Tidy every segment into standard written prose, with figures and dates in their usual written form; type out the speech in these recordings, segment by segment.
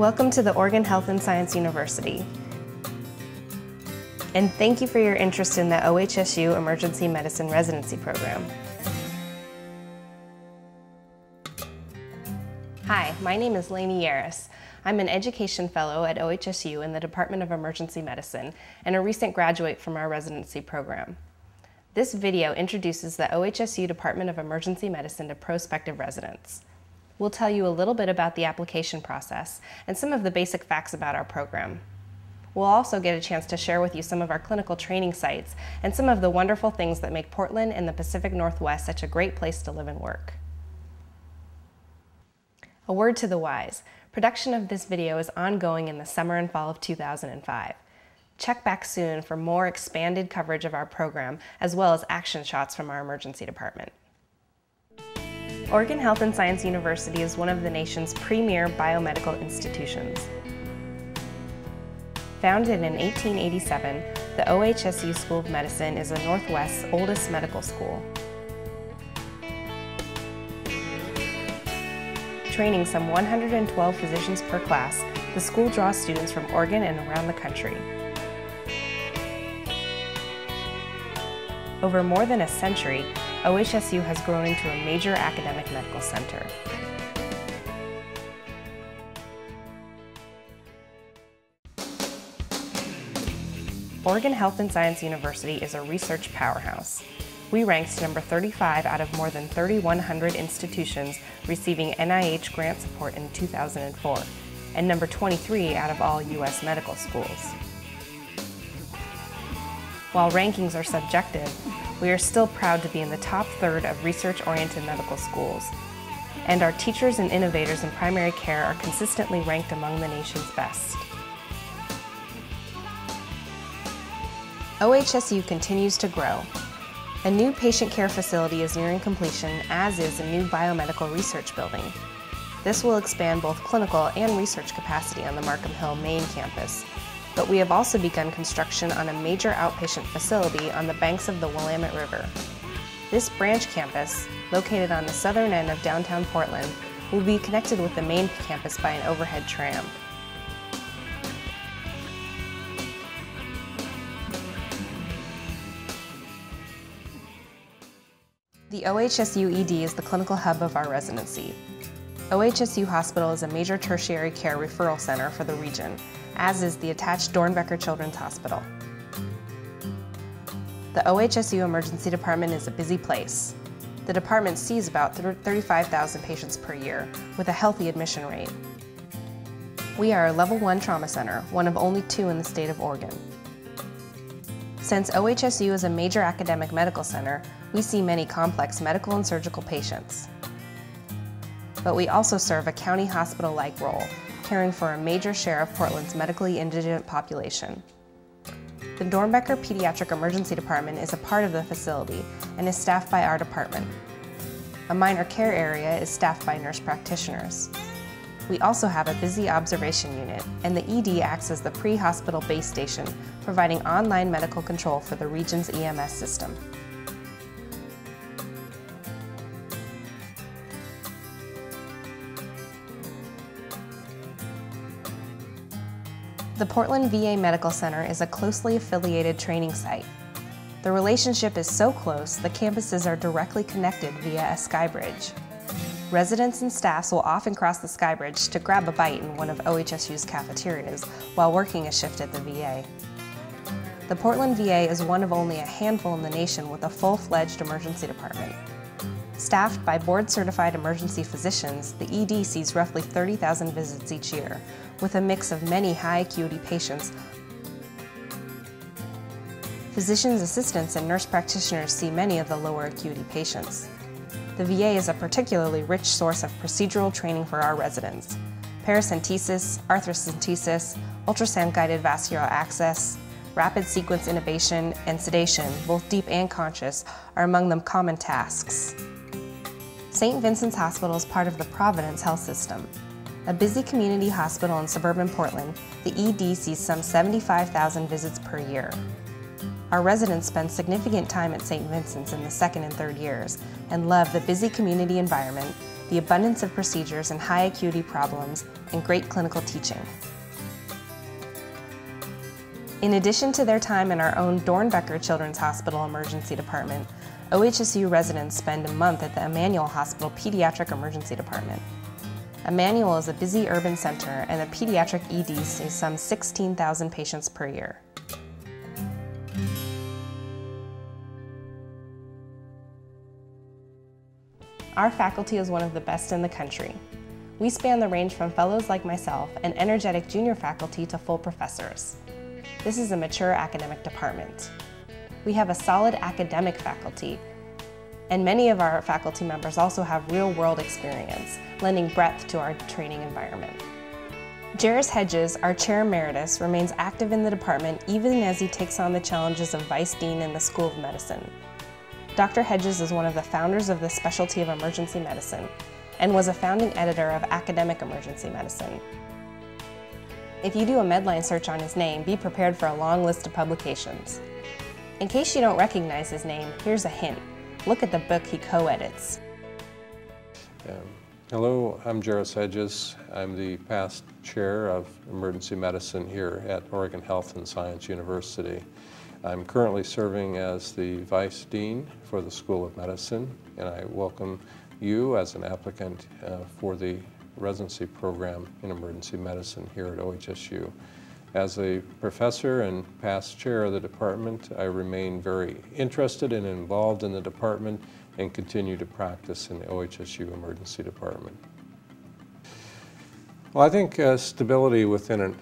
Welcome to the Oregon Health and Science University. And thank you for your interest in the OHSU Emergency Medicine Residency Program. Hi, my name is Lainey Yaris. I'm an Education Fellow at OHSU in the Department of Emergency Medicine and a recent graduate from our residency program. This video introduces the OHSU Department of Emergency Medicine to prospective residents. We'll tell you a little bit about the application process and some of the basic facts about our program. We'll also get a chance to share with you some of our clinical training sites and some of the wonderful things that make Portland and the Pacific Northwest such a great place to live and work. A word to the wise, production of this video is ongoing in the summer and fall of 2005. Check back soon for more expanded coverage of our program, as well as action shots from our emergency department. Oregon Health and Science University is one of the nation's premier biomedical institutions. Founded in 1887, the OHSU School of Medicine is the Northwest's oldest medical school, training some 112 physicians per class. The school draws students from Oregon and around the country. Over more than a century, OHSU has grown into a major academic medical center. Oregon Health and Science University is a research powerhouse. We ranked number 35 out of more than 3,100 institutions receiving NIH grant support in 2004, and number 23 out of all U.S. medical schools. While rankings are subjective, we are still proud to be in the top third of research-oriented medical schools, and our teachers and innovators in primary care are consistently ranked among the nation's best. OHSU continues to grow. A new patient care facility is nearing completion, as is a new biomedical research building. This will expand both clinical and research capacity on the Marquam Hill main campus, but we have also begun construction on a major outpatient facility on the banks of the Willamette River. This branch campus, located on the southern end of downtown Portland, will be connected with the main campus by an overhead tram. The OHSU ED is the clinical hub of our residency. OHSU Hospital is a major tertiary care referral center for the region, as is the attached Doernbecher Children's Hospital. The OHSU Emergency Department is a busy place. The department sees about 35,000 patients per year, with a healthy admission rate. We are a level 1 trauma center, one of only 2 in the state of Oregon. Since OHSU is a major academic medical center, we see many complex medical and surgical patients. But we also serve a county hospital-like role, caring for a major share of Portland's medically indigent population. The Doernbecher Pediatric Emergency Department is a part of the facility and is staffed by our department. A minor care area is staffed by nurse practitioners. We also have a busy observation unit, and the ED acts as the pre-hospital base station, providing online medical control for the region's EMS system. The Portland VA Medical Center is a closely affiliated training site. The relationship is so close, the campuses are directly connected via a sky bridge. Residents and staffs will often cross the sky bridge to grab a bite in one of OHSU's cafeterias while working a shift at the VA. The Portland VA is one of only a handful in the nation with a full-fledged emergency department. Staffed by board-certified emergency physicians, the ED sees roughly 30,000 visits each year, with a mix of many high-acuity patients. Physicians' assistants and nurse practitioners see many of the lower-acuity patients. The VA is a particularly rich source of procedural training for our residents. Paracentesis, arthrocentesis, ultrasound-guided vascular access, rapid sequence intubation, and sedation, both deep and conscious, are among them common tasks. St. Vincent's Hospital is part of the Providence Health System. A busy community hospital in suburban Portland, the ED sees some 75,000 visits per year. Our residents spend significant time at St. Vincent's in the second and third years and love the busy community environment the abundance of procedures and high acuity problems, and great clinical teaching. In addition to their time in our own Doernbecher Children's Hospital Emergency Department, OHSU residents spend a month at the Emanuel Hospital Pediatric Emergency Department. Emanuel is a busy urban center, and the pediatric ED sees some 16,000 patients per year. Our faculty is one of the best in the country. We span the range from fellows like myself and energetic junior faculty to full professors. This is a mature academic department. We have a solid academic faculty, and many of our faculty members also have real-world experience, lending breadth to our training environment. Jerris Hedges, our chair emeritus, remains active in the department even as he takes on the challenges of vice dean in the School of Medicine. Dr. Hedges is one of the founders of the specialty of emergency medicine and was a founding editor of Academic Emergency Medicine. If you do a Medline search on his name, be prepared for a long list of publications. In case you don't recognize his name, here's a hint. Look at the book he co-edits. Hello, I'm Jerris Hedges. I'm the past chair of emergency medicine here at Oregon Health and Science University. I'm currently serving as the Vice Dean for the School of Medicine, and I welcome you as an applicant for the residency program in emergency medicine here at OHSU. As a professor and past chair of the department, I remain very interested and involved in the department and continue to practice in the OHSU Emergency Department. Well, I think stability within an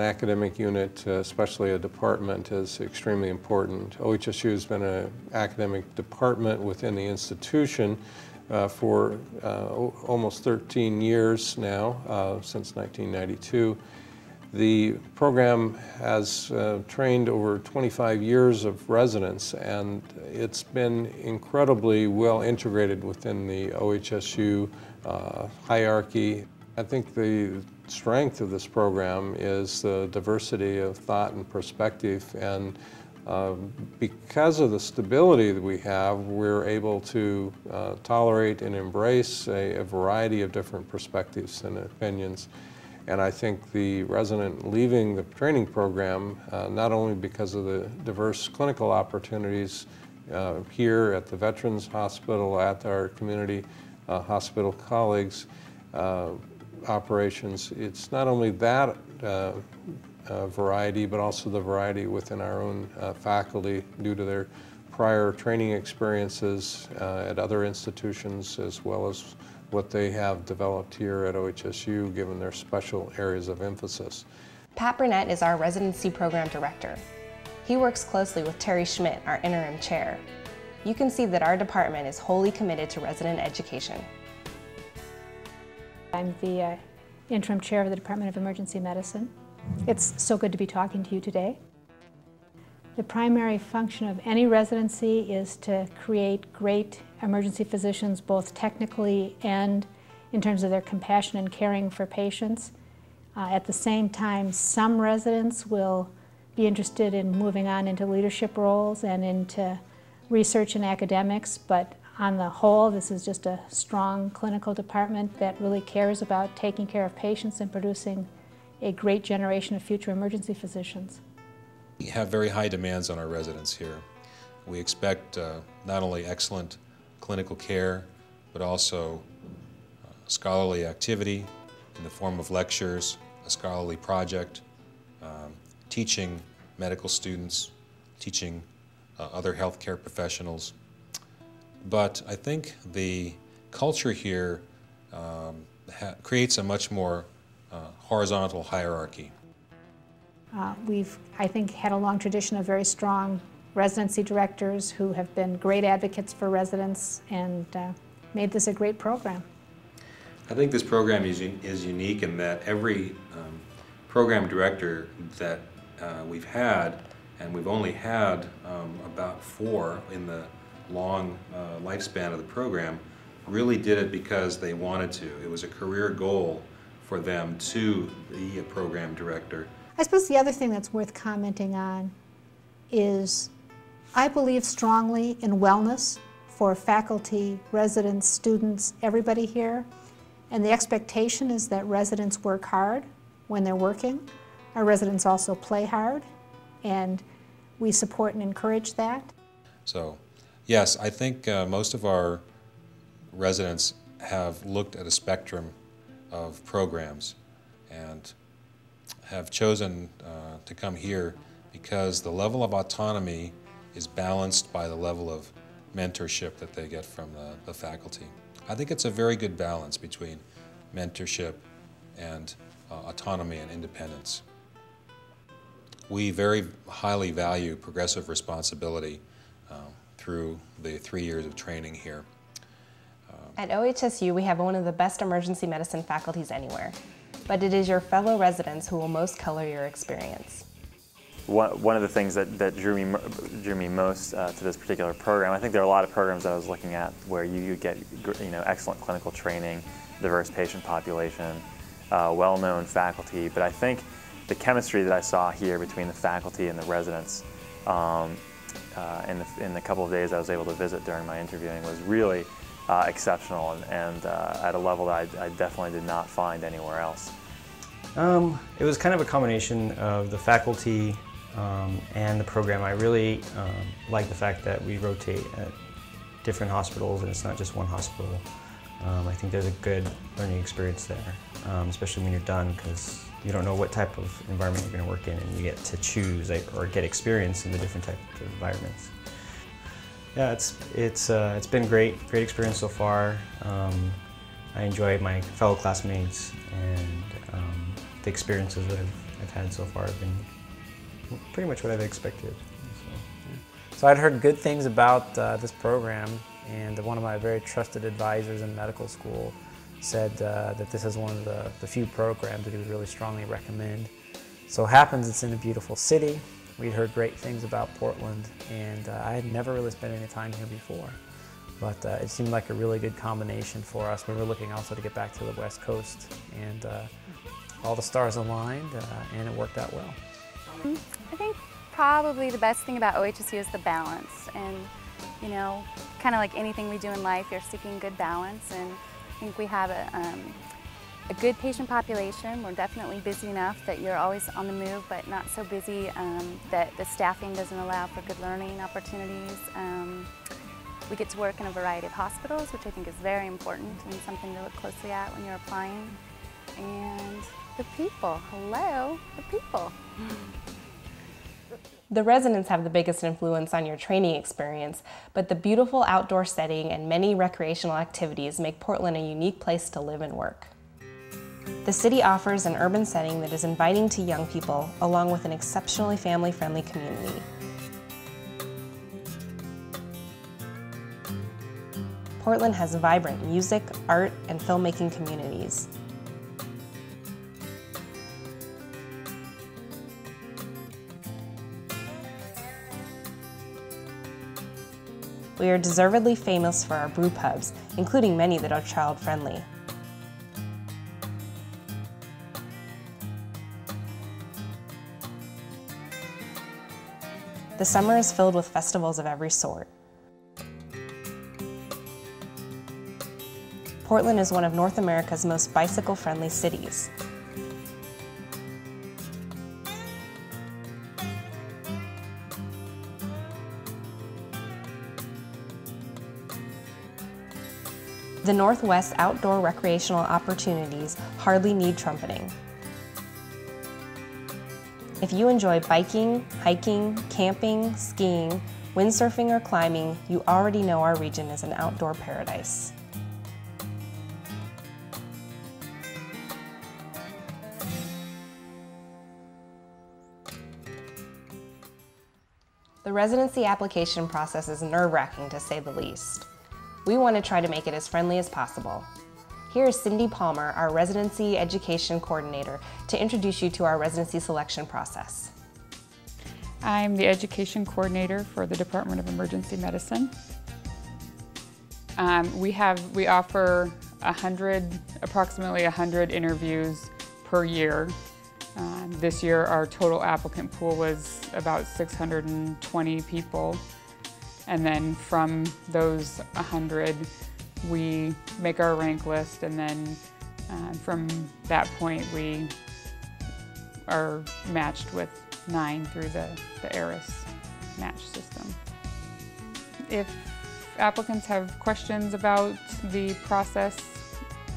academic unit, especially a department, is extremely important. OHSU has been an academic department within the institution for almost 13 years now, since 1992. The program has trained over 25 years of residents, and it's been incredibly well integrated within the OHSU hierarchy. I think the strength of this program is the diversity of thought and perspective, and because of the stability that we have, we're able to tolerate and embrace a variety of different perspectives and opinions. And I think the resident leaving the training program, not only because of the diverse clinical opportunities here at the Veterans Hospital, at our community hospital colleagues, operations, it's not only that variety, but also the variety within our own faculty due to their prior training experiences at other institutions, as well as what they have developed here at OHSU given their special areas of emphasis. Pat Burnett is our residency program director. He works closely with Terry Schmidt, our interim chair. You can see that our department is wholly committed to resident education. I'm the interim chair of the Department of Emergency Medicine. It's so good to be talking to you today. The primary function of any residency is to create great emergency physicians, both technically and in terms of their compassion and caring for patients. At the same time, some residents will be interested in moving on into leadership roles and into research and academics, but on the whole, this is just a strong clinical department that really cares about taking care of patients and producing a great generation of future emergency physicians. We have very high demands on our residents here. We expect not only excellent clinical care, but also scholarly activity in the form of lectures, a scholarly project, teaching medical students, teaching other healthcare professionals. But I think the culture here creates a much more horizontal hierarchy. We've, I think, had a long tradition of very strong residency directors who have been great advocates for residents and made this a great program. I think this program is unique in that every program director that we've had, and we've only had about four in the long lifespan of the program, really did it because they wanted to. It was a career goal for them to be a program director. I suppose the other thing that's worth commenting on is I believe strongly in wellness for faculty, residents, students, everybody here. And the expectation is that residents work hard when they're working. Our residents also play hard, and we support and encourage that. So, yes, I think most of our residents have looked at a spectrum of programs and have chosen to come here because the level of autonomy is balanced by the level of mentorship that they get from the faculty. I think it's a very good balance between mentorship and autonomy and independence. We very highly value progressive responsibility through the 3 years of training here. At OHSU, we have one of the best emergency medicine faculties anywhere, but it is your fellow residents who will most color your experience. One of the things that drew me most to this particular program, I think there are a lot of programs that I was looking at where you get excellent clinical training, diverse patient population, well-known faculty, but I think the chemistry that I saw here between the faculty and the residents in the couple of days I was able to visit during my interviewing was really exceptional and at a level that I definitely did not find anywhere else. It was kind of a combination of the faculty and the program. I really like the fact that we rotate at different hospitals and it's not just one hospital. I think there's a good learning experience there, especially when you're done, because you don't know what type of environment you're going to work in, and you get to choose or get experience in the different types of environments. Yeah, it's been great experience so far. I enjoy my fellow classmates, and the experiences that I've had so far have been pretty much what I've expected. So I'd heard good things about this program, and one of my very trusted advisors in medical school said that this is one of the few programs that he would really strongly recommend. So it happens it's in a beautiful city. We'd heard great things about Portland, and I had never really spent any time here before. But it seemed like a really good combination for us. We were looking also to get back to the West Coast, and all the stars aligned, and it worked out well. I think probably the best thing about OHSU is the balance, and kind of like anything we do in life, you're seeking good balance, and I think we have a good patient population. We're definitely busy enough that you're always on the move, but not so busy that the staffing doesn't allow for good learning opportunities. We get to work in a variety of hospitals, which I think is very important and something to look closely at when you're applying. And the people, hello, the people. The residents have the biggest influence on your training experience, but the beautiful outdoor setting and many recreational activities make Portland a unique place to live and work. The city offers an urban setting that is inviting to young people, along with an exceptionally family-friendly community. Portland has vibrant music, art, and filmmaking communities. We are deservedly famous for our brew pubs, including many that are child-friendly. The summer is filled with festivals of every sort. Portland is one of North America's most bicycle-friendly cities. The Northwest's outdoor recreational opportunities hardly need trumpeting. If you enjoy biking, hiking, camping, skiing, windsurfing, or climbing, you already know our region is an outdoor paradise. The residency application process is nerve-wracking, to say the least. We want to try to make it as friendly as possible. Here is Cindy Palmer, our residency education coordinator, to introduce you to our residency selection process. I'm the education coordinator for the Department of Emergency Medicine. We offer approximately 100 interviews per year. This year, our total applicant pool was about 620 people. And then from those 100, we make our rank list and then From that point, we are matched with 9 through the ARIS match system. If applicants have questions about the process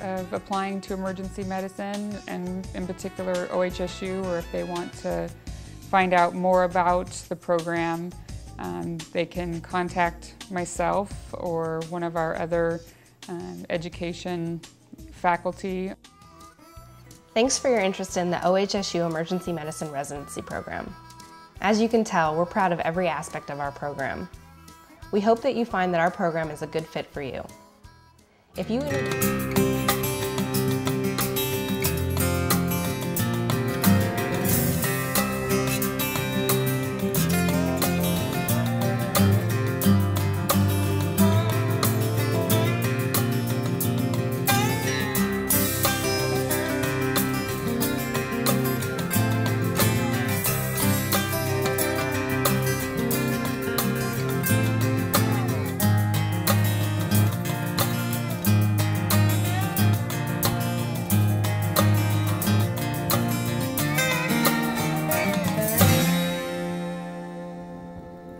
of applying to emergency medicine, and in particular OHSU, or if they want to find out more about the program, they can contact myself or one of our other education faculty. Thanks for your interest in the OHSU Emergency Medicine Residency Program. As you can tell, we're proud of every aspect of our program. We hope that you find that our program is a good fit for you. If you